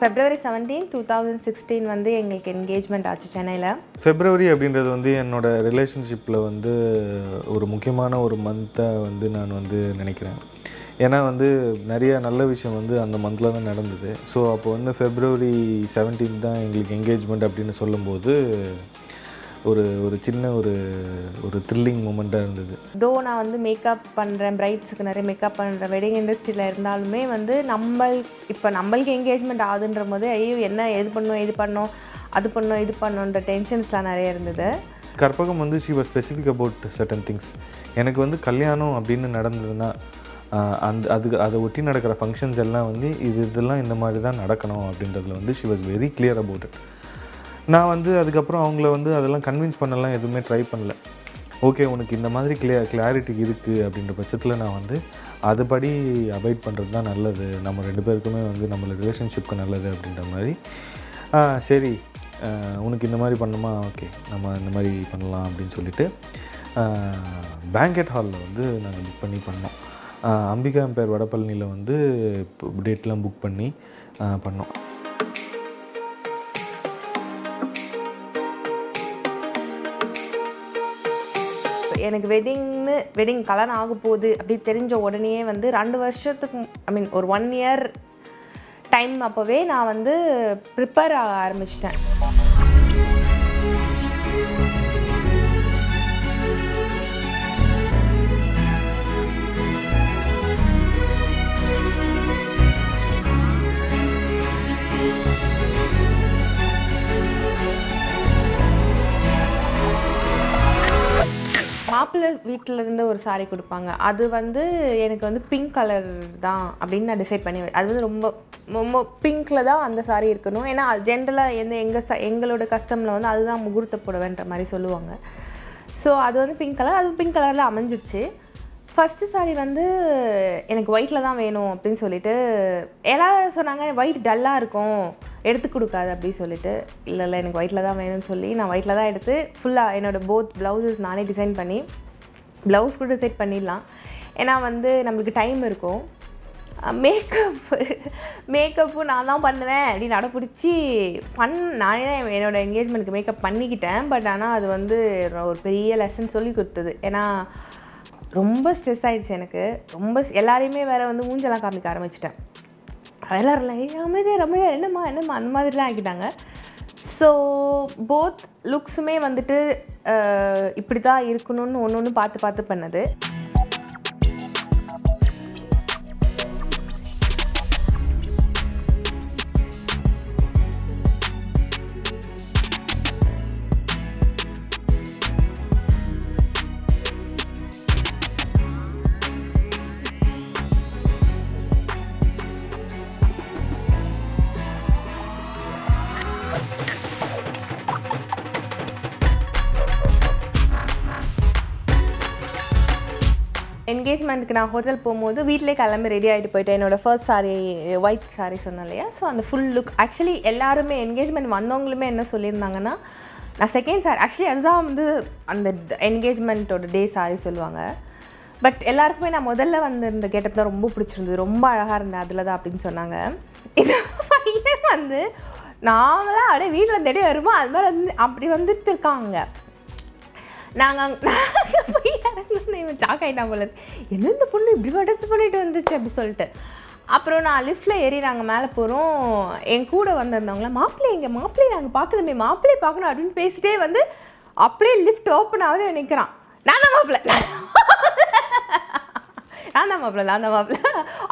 February 17, 2016 வந்து எங்களுக்கு engagement ஆச்சு சென்னையில. February அப்படிங்கிறது வந்து என்னோட ரிலேஷன்ஷிப்ல வந்து ஒரு முக்கியமான ஒரு மந்தா வந்து நான் வந்து நினைக்கிறேன். ஏனா வந்து நிறைய நல்ல விஷயம் வந்து அந்த மந்த்ல தான் நடந்துது. சோ அப்போ வந்து February 17 தான் எங்களுக்கு engagement அப்படினு சொல்லும்போது ஒரு சின்ன ஒரு thrilling moment ஆ இருந்தது. தோ நான் வந்து மேக்கப் பண்றேன் பிரைட்ஸ்க்கு நிறைய மேக்கப் பண்ற வெட்டிங் இண்டஸ்ட்ரியில இருந்தாலுமே வந்து நம்ம இப்ப நமக்கு எங்கேஜ்மென்ட் ஆகுதுன்றம்போது ஐயோ என்ன இது பண்ணோம்ன்ற டென்ஷன்ஸ்லாம் நிறைய இருந்தது. கற்பகம் வந்து she was specific about certain things. எனக்கு வந்து கல்யாணம் அப்படினு நடந்துதுனா அந்த அது ஒட்டி நடக்கிற ஃபங்க்ஷன்ஸ் எல்லாம் வந்து இதெல்லாம் இந்த மாதிரி தான் நடக்கணும் அப்படின்றதுல வந்து she was very clear about it. நான் வந்து அதுக்கு அப்புறம் அவங்கள வந்து அதெல்லாம் கன்வின்ஸ் பண்ணலாம் எதுவுமே ட்ரை பண்ணல. ஓகே உனக்கு இந்த மாதிரி கிளாரிட்டி இருக்கு அப்படின்ற பட்சத்தில் நான் வந்து அதுபடி அவாய்ட் பண்ணுறது தான் நல்லது, நம்ம ரெண்டு பேருக்குமே வந்து நம்மளோட ரிலேஷன்ஷிப்க்கு நல்லது அப்படின்ற மாதிரி. சரி உனக்கு இந்த மாதிரி பண்ணுமா, ஓகே நம்ம இந்த மாதிரி பண்ணலாம் அப்படின்னு சொல்லிட்டு பேங்கெட் ஹாலில் வந்து நாங்கள் புக் பண்ணி பண்ணோம். அம்பிகா எம்பேர் வடபழனியில் வந்து டேட்லாம் புக் பண்ணி பண்ணோம். எனக்கு வெட்டிங் கல்யாணம் ஆக போகுது அப்படி தெரிஞ்ச உடனே வந்து 2 வருஷத்துக்கு ஒரு 1 year டைம் அப்போவே நான் வந்து ப்ரிப்பேர் ஆக ஆரம்பிச்சிட்டேன். மாப்பிள்ளை வீட்டிலேருந்து ஒரு சாரி கொடுப்பாங்க, அது வந்து எனக்கு வந்து பிங்க் கலர் தான் அப்படின்னு நான் டிசைட் பண்ணி அது வந்து ரொம்ப ரொம்ப பிங்க்கில் தான் அந்த சாரி இருக்கணும். ஏன்னா ஜென்ரலாக எங்களோட கஸ்டமில் வந்து அதுதான் முகூர்த்த புடவைன்ற மாதிரி சொல்லுவாங்க. ஸோ அது வந்து பிங்க் கலர், அது பிங்க் கலரில் அமைஞ்சிருச்சு. ஃபஸ்ட்டு சாரி வந்து எனக்கு ஒயிட்டில் தான் வேணும் அப்படின்னு சொல்லிட்டு எல்லாரும் சொன்னாங்க, ஒயிட் டல்லாக இருக்கும் எடுத்து கொடுக்காது அப்படின்னு சொல்லிட்டு. இல்லை எனக்கு ஒயிட்டில் தான் வேணும்னு சொல்லி நான் ஒயிட்டில் தான் எடுத்து ஃபுல்லாக என்னோடய போத் ப்ளவுஸஸ் நானே டிசைன் பண்ணி ப்ளவுஸ் கூட டிசைன் பண்ணிடலாம், ஏன்னா வந்து நம்மளுக்கு டைம் இருக்கும். மேக்கப்பும் நான் தான் பண்ணுவேன் அப்படின்னு அடப்பிடிச்சி நானே என்னோடய என்கேஜ்மெண்ட்டுக்கு மேக்கப் பண்ணிக்கிட்டேன். பட் ஆனால் அது வந்து ஒரு பெரிய லெசன் சொல்லி கொடுத்தது. ஏன்னா ரொம்ப ஸ்ட்ரெஸ் ஆகிடுச்சு எனக்கு, ரொம்ப எல்லாரையுமே வேறு வந்து மூஞ்செல்லாம் காமிக்க ஆரம்பிச்சிட்டேன். எல்லாரும் ரமையா என்னம்மா அந்த மாதிரிலாம் ஆக்கிட்டாங்க. ஸோ போத் லுக்ஸுமே வந்துட்டு இப்படி தான் இருக்கணும்னு ஒன்று பார்த்து பண்ணது. என்கேஜ்மெண்ட்டுக்கு நான் ஹோட்டல் போகும்போது வீட்டிலேயே கிளம்பி ரெடி ஆகிட்டு போயிட்டேன். என்னோடய ஃபர்ஸ்ட் சாரி ஒயிட் சாரி சொன்னேன் இல்லையா, ஸோ அந்த ஃபுல் லுக் ஆக்சுவலி எல்லாருமே என்கேஜ்மெண்ட் வந்தவங்களுமே என்ன சொல்லியிருந்தாங்கன்னா, நான் செகண்ட் சாரி ஆக்சுவலி அதுதான் வந்து அந்த என்கேஜ்மெண்ட்டோட டே சாரி சொல்லுவாங்க. பட் எல்லாருக்குமே நான் முதல்ல வந்திருந்த கேட்டப் தான் ரொம்ப பிடிச்சிருந்தது, ரொம்ப அழகாக இருந்தேன் அதில் தான் அப்படின்னு சொன்னாங்க. இது பையன் வந்து நாமளாக அப்படியே வீட்டில் தேடி வருமா அது மாதிரி வந்து அப்படி வந்துட்டு இருக்காங்க. நாங்கள் போய் இறங்கணும், இவன் சாக்காயிட்டா போல என்ன இந்த பொண்ணு இப்படி அட்ரஸ் பண்ணிட்டு வந்துச்சு அப்படி சொல்லிட்டு. அப்புறம் நான் லிஃப்ட்டில் ஏறி நாங்கள் மேலே போகிறோம், என் கூட வந்திருந்தவங்கள மாப்பிள்ளை எங்கள் மாப்பிள்ளையை நாங்கள் பார்க்கணுமே மாப்பிள்ளையை பார்க்கணும் அப்படின்னு பேசிட்டே வந்து அப்படியே லிஃப்ட் ஓப்பன் ஆகுது. நிற்கிறான், நான் தான் மாப்பிள்ளை.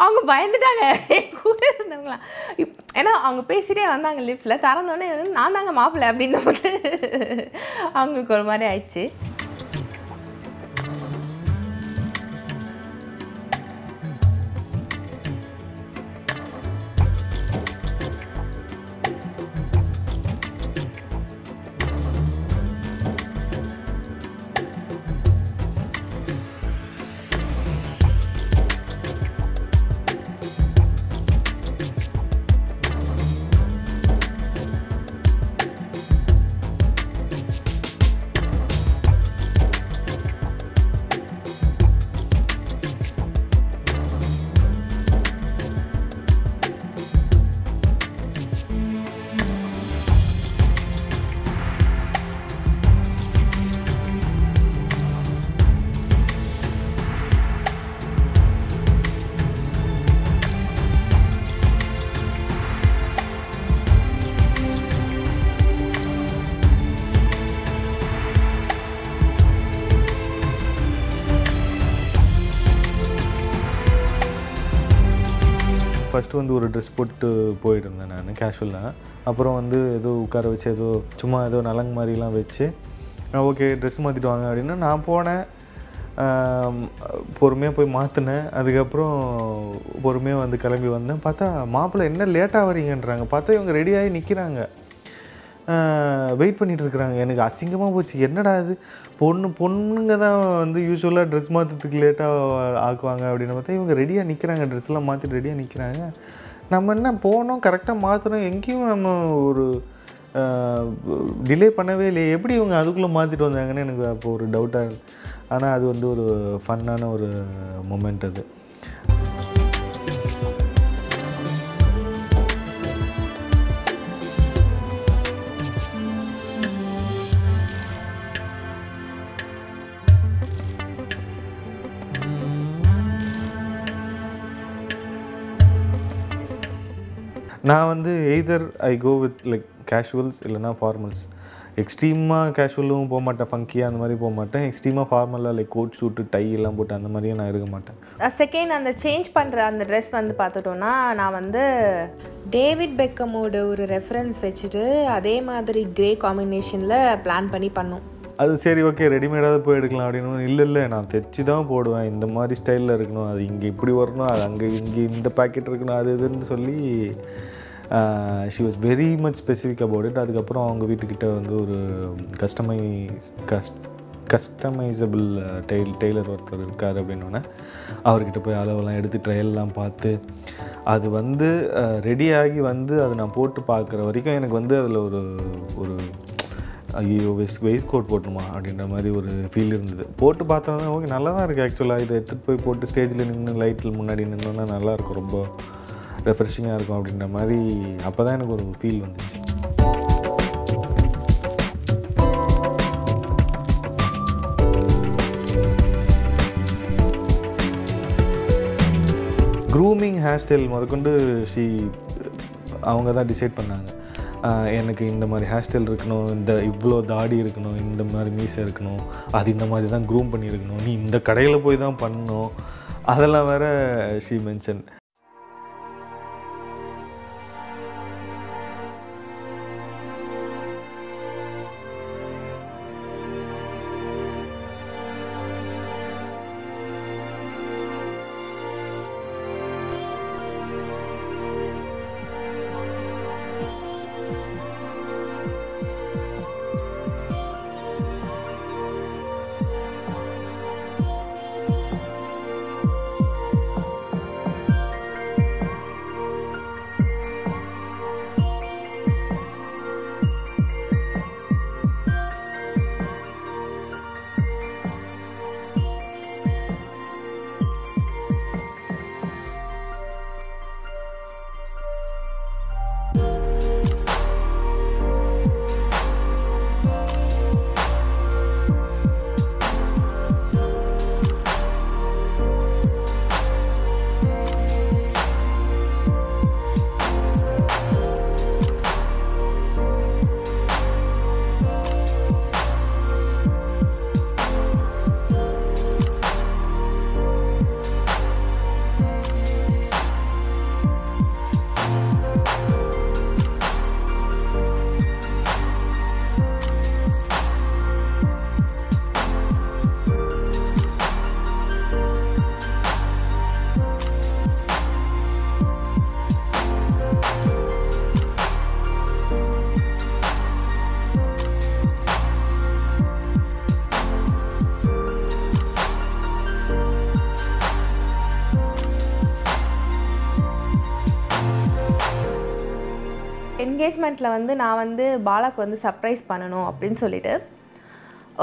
அவங்க பயந்துட்டாங்க என் கூட இருந்தவங்களாம், ஏன்னா அவங்க பேசிகிட்டே வந்தாங்க லிஃப்ட்டில். திறந்தோடனே நான் தாங்க மாப்பிள்ளை அப்படின்னு போட்டு அவங்களுக்கு ஒரு மாதிரி ஆயிடுச்சு. வந்து ஒரு ட்ரெஸ் போட்டு போயிட்டு இருந்தேன் நான் கேஷுவலாக. அப்புறம் வந்து ஏதோ உட்கார வச்சு ஏதோ சும்மா ஏதோ நலங்கு மாதிரிலாம் வச்சு ஓகே ட்ரெஸ் மாற்றிட்டு வாங்க அப்படின்னா நான் போனேன். பொறுமையாக போய் மாற்றினேன். அதுக்கப்புறம் பொறுமையாக வந்து கிளம்பி வந்தேன். பார்த்தா மாப்பிள்ளை என்ன லேட்டாக வரீங்கன்றாங்க. பார்த்தா இவங்க ரெடியாகி நிற்கிறாங்க, வெயிட் பண்ணிகிட்ருக்குறாங்க. எனக்கு அசிங்கமாக போச்சு, என்னடா இது பொண்ணுங்க தான் வந்து யூஸ்வலாக ட்ரெஸ் மாற்றுறதுக்கு லேட்டாக ஆக்குவாங்க அப்படின்னு பார்த்தா இவங்க ரெடியாக நிற்கிறாங்க, ட்ரெஸ்லாம் மாற்றிட்டு ரெடியாக நிற்கிறாங்க. நம்ம என்ன போனோம் கரெக்டாக மாற்றணும், எங்கேயும் நம்ம ஒரு டிலே பண்ணவே இல்லையே, எப்படி இவங்க அதுக்குள்ளே மாற்றிட்டு வந்தாங்கன்னு எனக்கு அப்போ ஒரு டவுட்டாக இருக்குது. ஆனால் அது வந்து ஒரு ஃபன்னான ஒரு மொமெண்ட் அது. நான் வந்து either I go with like casuals இல்லைனா ஃபார்மல்ஸ். எக்ஸ்ட்ரீமாக கேஷுவலும் போக மாட்டேன், ஃபங்கியாக அந்த மாதிரி போக மாட்டேன். எக்ஸ்ட்ரீமாக ஃபார்மலாக லைக் கோட் ஷூட்டு டை எல்லாம் போட்டு அந்த மாதிரியும் நான் இருக்க மாட்டேன். செகண்ட் அந்த சேஞ்ச் பண்ணுற அந்த ட்ரெஸ் வந்து பார்த்துட்டோன்னா, நான் வந்து டேவிட் பெக்கமோட ஒரு ரெஃபரன்ஸ் வச்சுட்டு அதே மாதிரி கிரே காம்பினேஷனில் பிளான் பண்ணி பண்ணோம். அது சரி ஓகே ரெடிமேடாக போய் எடுக்கலாம் அப்படின்னு இல்லை நான் தைச்சி தான் போடுவேன். இந்த மாதிரி ஸ்டைலில் இருக்கணும், அது இங்கே இப்படி வரணும், அது அங்கே இங்கே இந்த பேக்கெட் இருக்கணும், அது இதுன்னு சொல்லி she was very much specific about it. அதுக்கப்புறம் அவங்க வீட்டுக்கிட்ட வந்து ஒரு கஸ்டமைசபிள் டெய்லர் ஒருத்தர் இருக்கார் அப்படின்னோடனே அவர்கிட்ட போய் அளவெல்லாம் எடுத்து ட்ரையல்லாம் பார்த்து அது வந்து ரெடியாகி வந்து அதை நான் போட்டு பார்க்குற வரைக்கும் எனக்கு வந்து அதில் ஒரு ஒரு ஐயோ வெயிட் கோட் போட்டணுமா அப்படின்ற மாதிரி ஒரு ஃபீல் இருந்தது. போட்டு பார்த்தோன்னா ஓகே நல்லா தான் இருக்குது ஆக்சுவலாக, இதை எடுத்துகிட்டு போய் போட்டு ஸ்டேஜில் நின்று லைட்டில் முன்னாடி நின்றோன்னா நல்லாயிருக்கும், ரொம்ப ரெஃப்ரெஷிங்காக இருக்கும் அப்படின்ற மாதிரி அப்போ தான் எனக்கு ஒரு ஃபீல் வந்துச்சு. க்ரூமிங் ஹேர் ஸ்டைல் முதற்கொண்டு அவங்க தான் டிசைட் பண்ணாங்க. எனக்கு இந்த மாதிரி ஹேர் ஸ்டைல் இருக்கணும், இந்த இவ்வளோ தாடி இருக்கணும், இந்த மாதிரி மீசை இருக்கணும், அது இந்த மாதிரி தான் க்ரூம் பண்ணியிருக்கணும், நீ இந்த கடையில் போய் தான் பண்ணணும், அதெல்லாம் வேறு ஷீ மென்ஷன். என்கேஜ்மெண்ட்டில் வந்து நான் வந்து பாலாக்கு வந்து சர்ப்ரைஸ் பண்ணணும் அப்படின்னு சொல்லிட்டு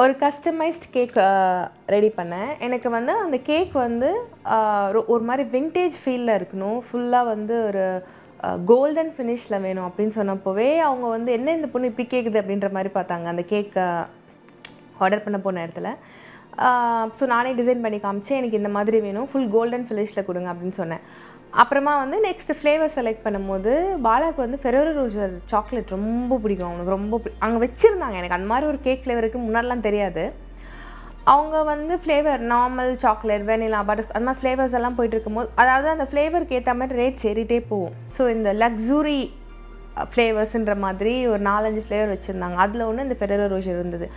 ஒரு கஸ்டமைஸ்ட் கேக் ரெடி பண்ணேன். எனக்கு வந்து அந்த கேக் வந்து ஒரு மாதிரி விண்டேஜ் ஃபீலில் இருக்கணும், ஃபுல்லாக வந்து ஒரு கோல்டன் ஃபினிஷில் வேணும் அப்படின்னு சொன்னப்போவே அவங்க வந்து என்ன இந்த பொண்ணு இப்படி கேட்குது அப்படின்ற மாதிரி பார்த்தாங்க அந்த கேக்கை ஆர்டர் பண்ண போன இடத்துல. ஸோ நானே டிசைன் பண்ணி காமிச்சேன், எனக்கு இந்த மாதிரி வேணும், ஃபுல் கோல்டன் ஃபினிஷில் கொடுங்க அப்படின்னு சொன்னேன். அப்புறமா வந்து நெக்ஸ்ட்டு ஃப்ளேவர் செலக்ட் பண்ணும்போது பாலாவுக்கு வந்து ஃபெரோரோ ரோஜர் சாக்லேட் ரொம்ப பிடிக்கும், அவனுக்கு ரொம்ப அங்கே வச்சுருந்தாங்க. எனக்கு அந்த மாதிரி ஒரு கேக் ஃப்ளேவருக்கு முன்னாடிலாம் தெரியாது. அவங்க வந்து flavour normal chocolate vanilla butterscotch அந்த மாதிரி ஃப்ளேவர்ஸ் எல்லாம் போயிட்டு இருக்கும்போது அதாவது அந்த ஃப்ளேவருக்கு ஏற்ற மாதிரி ரேட் ஏறிட்டே போகும். ஸோ இந்த லக்ஸுரி ஃப்ளேவர்ஸ்ன்ற மாதிரி ஒரு 4-5 ஃப்ளேவர் வச்சுருந்தாங்க. அதில் ஒன்று இந்த ஃபெரரோ ரோஷர் இருந்தது.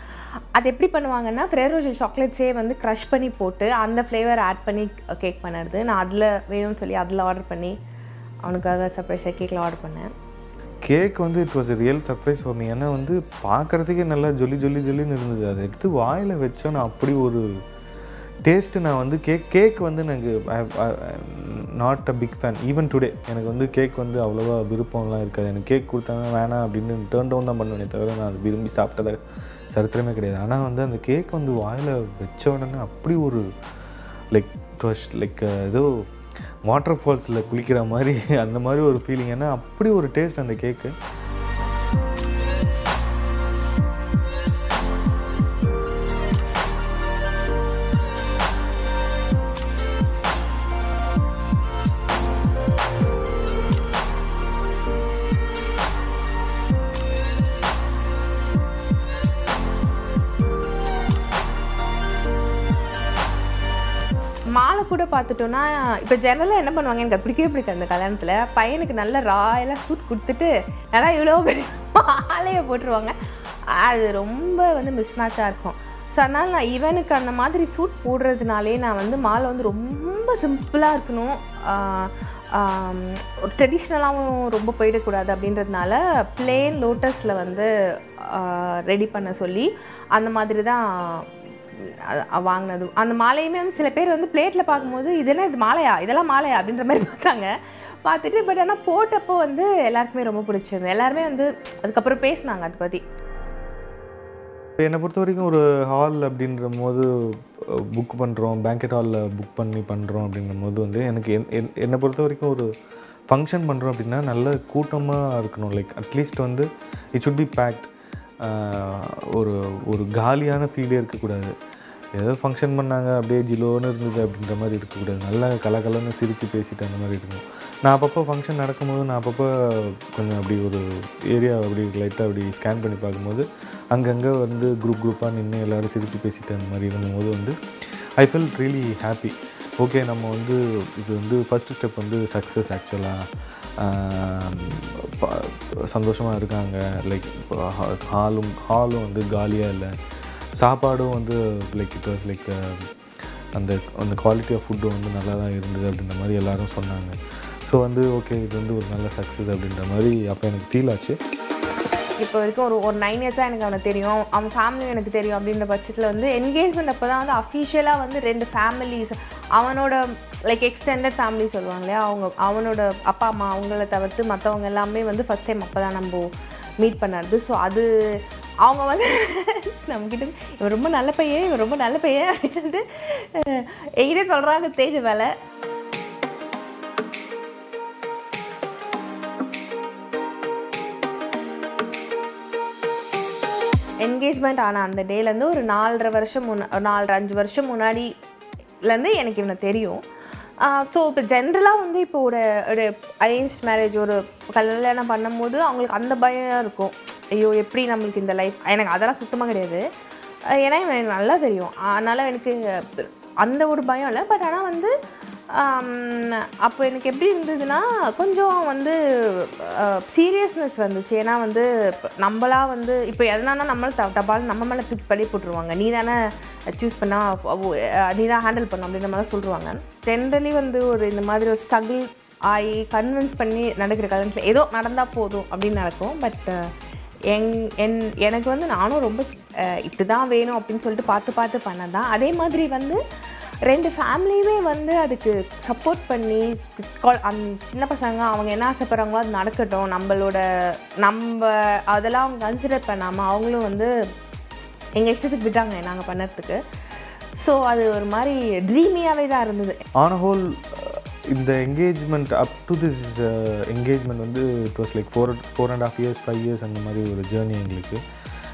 அது எப்படி பண்ணுவாங்கன்னா ஃபெரரோ ரோஷர் சாக்லேட்ஸே வந்து க்ரஷ் பண்ணி போட்டு அந்த ஃப்ளேவர் ஆட் பண்ணி கேக் பண்ணுறது. நான் அதில் வேணும்னு சொல்லி அதில் ஆர்டர் பண்ணி அவனுக்காக சர்ப்ரைஸாக கேக்கில் ஆர்டர் பண்ணேன். கேக் வந்து it was real surprise for me. ஏன்னா வந்து பார்க்குறதுக்கே நல்லா ஜொலி ஜொலி ஜொலின்னு இருந்தது. அதை எடுத்து வாயில் வச்சோன்னா அப்படி ஒரு டேஸ்ட்டு. நான் வந்து கேக் வந்து எனக்கு not a big fan. Even today எனக்கு வந்து கேக் வந்து அவ்வளோவா விருப்பம்லாம் இருக்காது. எனக்கு கேக் கொடுத்தாங்க வேணாம் அப்படின்னு டேர்ன் டவுன் தான் பண்ணுவேனே தவிர நான் அது விரும்பி சாப்பிட்டதாக சரித்திரமே கிடையாது. ஆனால் வந்து அந்த கேக் வந்து வாயில் வச்ச உடனே அப்படி ஒரு லைக் ஏதோ வாட்டர் ஃபால்ஸில் குளிக்கிற மாதிரி அந்த மாதிரி ஒரு ஃபீலிங். ஏன்னா அப்படி ஒரு டேஸ்ட் அந்த கேக்கு. மாலை கூட பார்த்துட்டோன்னா இப்போ ஜெனரலாக என்ன பண்ணுவாங்க, எனக்கு அது பிடிக்கவே பிடிக்காது. அந்த கல்யாணத்தில் பையனுக்கு நல்ல ராயெல்லாம் சூட் கொடுத்துட்டு நல்லா இவ்வளோ பெரிய மாலையை போட்டுருவாங்க. அது ரொம்ப வந்து மிஸ் மேட்சாக இருக்கும். ஸோ அதனால் நான் இவனுக்கு அந்த மாதிரி சூட் போடுறதுனாலே நான் வந்து மாலை வந்து ரொம்ப சிம்பிளாக இருக்கணும், ட்ரெடிஷ்னலாகவும் ரொம்ப போயிடக்கூடாது அப்படின்றதுனால பிளேன் லோட்டஸில் வந்து ரெடி பண்ண சொல்லி அந்த மாதிரி தான் வாங்கினது. அந்த மாலையுமே வந்து சில பேர் வந்து பிளேட்டில் பார்க்கும்போது இதெல்லாம் இது மாலையா, இதெல்லாம் மாலையா அப்படின்ற மாதிரி பார்த்துட்டு பட் ஆனால் போட்டப்போ வந்து எல்லாருக்குமே ரொம்ப பிடிச்சது. எல்லாருமே வந்து அதுக்கப்புறம் பேசினாங்க அதை பற்றி. என்னை பொறுத்த வரைக்கும் ஒரு ஹால் அப்படின்ற போது புக் பண்ணுறோம், பேங்கெட் ஹாலில் புக் பண்ணி பண்ணுறோம் அப்படின்ற போது வந்து எனக்கு என்னை பொறுத்த வரைக்கும் ஒரு ஃபங்க்ஷன் பண்ணுறோம் அப்படின்னா நல்ல கூட்டமாக இருக்கணும். லைக் அட்லீஸ்ட் வந்து இட் ஷுட் பி பேக்ட். ஒரு காலியான ஃபீலே இருக்கக்கூடாது. ஏதோ ஃபங்க்ஷன் பண்ணாங்க அப்படியே ஜிலோன்னு இருந்தது அப்படின்ற மாதிரி இருக்கக்கூடாது. நல்லா கலகலன்னு சிரித்து பேசிட்டு அந்த மாதிரி இருக்கணும். நான் அப்பப்போ ஃபங்க்ஷன் நடக்கும்போது நான் அப்பப்போ கொஞ்சம் அப்படி ஒரு ஏரியா அப்படி லைட்டாக அப்படி ஸ்கேன் பண்ணி பார்க்கும்போது அங்கங்கே வந்து குரூப்பாக நின்று எல்லோரும் சிரித்து பேசிட்டு அந்த மாதிரி இருந்தபோது வந்து I feel really happy. Okay, நம்ம வந்து இது வந்து ஃபஸ்ட்டு ஸ்டெப் வந்து சக்ஸஸ். ஆக்சுவலாக சந்தோஷமாக இருக்காங்க. லைக் ஹாலும் வந்து காலியாக இல்லை, சாப்பாடும் வந்து லைக் இட் வாஸ் லைக் அந்த அந்த குவாலிட்டி ஆஃப் ஃபுட்டு வந்து நல்லா தான் இருந்தது அப்படின்ற மாதிரி எல்லோரும் சொன்னாங்க. ஸோ வந்து ஓகே, இது வந்து ஒரு நல்ல சக்ஸஸ் அப்படின்ற மாதிரி அப்போ எனக்கு ஃபீல் ஆச்சு. இப்போ வரைக்கும் ஒரு 9 இயர்ஸாக எனக்கு அவனை தெரியும், அவன் ஃபேமிலியும் எனக்கு தெரியும். அப்படின்ற பட்சத்தில் வந்து என்கேஜ்மெண்ட் அப்போ தான் வந்து அஃபிஷியலாக வந்து 2 ஃபேமிலிஸ் அவனோட லைக் எக்ஸ்டெண்டட் ஃபேமிலி சொல்லுவாங்க இல்லையா, அவங்க அவனோட அப்பா அம்மா அவங்கள தவிர்த்து மற்றவங்க எல்லாமே வந்து ஃபஸ்ட் டைம் அப்போ தான் நம்ம மீட் பண்ணுறது. ஸோ அது அவங்க வந்து நம்மக்கிட்ட இவன் ரொம்ப நல்ல பையன், இவன் ரொம்ப நல்ல பையன் அப்படின்னு வந்து எங்கிட்டே சொல்கிறாங்க தேஜ் வேலை. என்கேஜ்மெண்ட் ஆனால் அந்த டேலேருந்து ஒரு 4.5 வருஷம் முன்னாடிலேருந்து எனக்கு இவனை தெரியும். ஸோ இப்போ ஜென்ரலாக வந்து இப்போ ஒரு அரேஞ்ச் மேரேஜ் ஒரு கல்யாணம் பண்ணும்போது அவங்களுக்கு அந்த பயம் இருக்கும், ஐயோ எப்படி நம்மளுக்கு இந்த லைஃப். எனக்கு அதெல்லாம் சுத்தமாக கிடையாது, ஏன்னா எனக்கு நல்லா தெரியும். அதனால் எனக்கு அந்த ஒரு பயம் இல்லை. பட் ஆனால் வந்து அப்போ எனக்கு எப்படி இருந்ததுன்னா கொஞ்சம் வந்து சீரியஸ்னஸ் வந்துச்சு. ஏன்னா வந்து நம்மளா வந்து இப்போ எதனால நம்மளும் தப்பால் நம்ம மேலே தூக்கி பழி போட்டுருவாங்க. நீ தானே சூஸ் பண்ணால், நீ தான் ஹேண்டில் பண்ண அப்படின்ற மாதிரி சொல்லுவாங்க. ஜென்ரலி வந்து ஒரு இந்த மாதிரி ஒரு ஸ்ட்ரகிள் ஆகி கன்வின்ஸ் பண்ணி நடக்கிற கலன்ஸில் ஏதோ நடந்தால் போதும் அப்படின்னு நடக்கும். பட் எனக்கு வந்து நானும் ரொம்ப இப்படி தான் வேணும் அப்படின்னு சொல்லிட்டு பார்த்து பண்ணதான். அதே மாதிரி வந்து 2 ஃபேமிலியுமே வந்து அதுக்கு சப்போர்ட் பண்ணி அந்த சின்ன பசங்க அவங்க என்ன ஆசைப்படுறாங்களோ அது நடக்கட்டும், நம்ம அதெல்லாம் அவங்க கன்சிடர் பண்ணாமல் அவங்களும் வந்து எங்கள் இஷ்டத்துக்கு விட்டாங்க நாங்கள் பண்ணுறதுக்கு. ஸோ அது ஒரு மாதிரி ட்ரீமியாகவே தான் இருந்தது. ஆன் ஹோல் இந்த engagement up to this engagement வந்து it was like 4.5 years 5 years அந்த மாதிரி ஒரு ஜேர்னி எங்களுக்கு.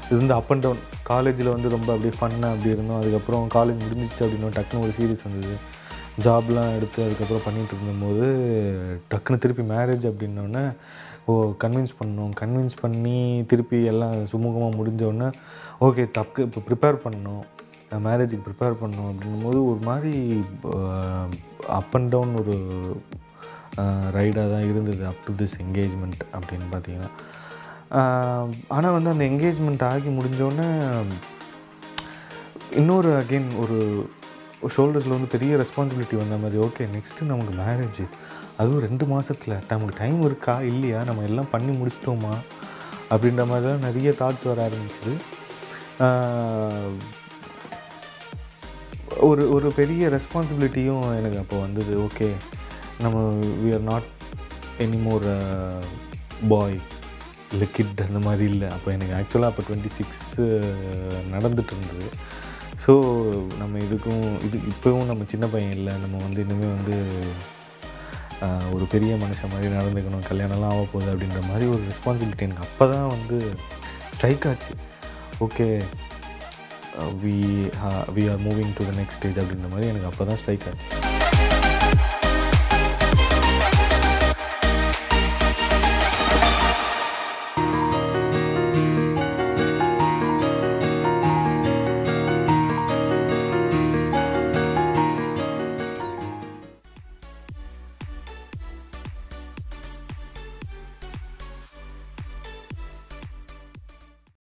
இது வந்து அப் அண்ட் டவுன். காலேஜில் வந்து ரொம்ப அப்படியே ஃபன்னாக அப்படி இருந்தோம். அதுக்கப்புறம் காலேஜ் முடிஞ்சிச்சு அப்படின்னா டக்குன்னு ஒரு சீரியஸ் வந்தது. ஜாப்லாம் எடுத்து அதுக்கப்புறம் பண்ணிகிட்டு இருக்கும்போது டக்குன்னு திருப்பி மேரேஜ் அப்படின்னோடனே கன்வின்ஸ் பண்ணணும். கன்வின்ஸ் பண்ணி திருப்பி எல்லாம் சுமூகமாக முடிஞ்சோடனே ஓகே, டக்கு இப்போ ப்ரிப்பேர் பண்ணணும். மேரேஜுக்கு ப்ரிப்பேர் பண்ணோம் அப்படிங்கும்போது ஒரு மாதிரி அப் அண்ட் டவுன் ஒரு ரைடாக தான் இருந்தது அப் டு திஸ் என்கேஜ்மெண்ட் அப்படின்னு பார்த்தீங்கன்னா. ஆனால் வந்து அந்த என்கேஜ்மெண்ட் ஆகி முடிஞ்சோடனே இன்னொரு அகெயின் ஒரு ஷோல்டர்ஸில் வந்து பெரிய ரெஸ்பான்சிபிலிட்டி வந்த மாதிரி, ஓகே நெக்ஸ்ட்டு நமக்கு மேரேஜ், அதுவும் 2 மாதத்தில் நமக்கு டைம் இருக்கா இல்லையா, நம்ம எல்லாம் பண்ணி முடிச்சிட்டோமா அப்படின்ற மாதிரிலாம் நிறைய தாட்ஸ் வர ஆரம்பிச்சிது. ஒரு ஒரு பெரிய ரெஸ்பான்சிபிலிட்டியும் எனக்கு அப்போ வந்தது. ஓகே நம்ம we are not anymore boy இல்லை கிட் அந்த மாதிரி இல்லை. அப்போ எனக்கு ஆக்சுவலாக அப்போ 26 நடந்துகிட்டு இருந்தது. ஸோ நம்ம இதுக்கும் இது இப்போவும் நம்ம சின்ன பையன் இல்லை, நம்ம வந்து இனிமேல் வந்து ஒரு பெரிய மனுஷன் மாதிரி நடந்துக்கணும், கல்யாணம்லாம் ஆக போகுது அப்படின்ற மாதிரி ஒரு ரெஸ்பான்சிபிலிட்டி எனக்கு அப்போ தான் வந்து ஸ்ட்ரைக் ஆச்சு. Okay we are moving to the next stage அப்படின்ற மாதிரி எனக்கு அப்போ தான் ஸ்ட்ரைக் ஆச்சு.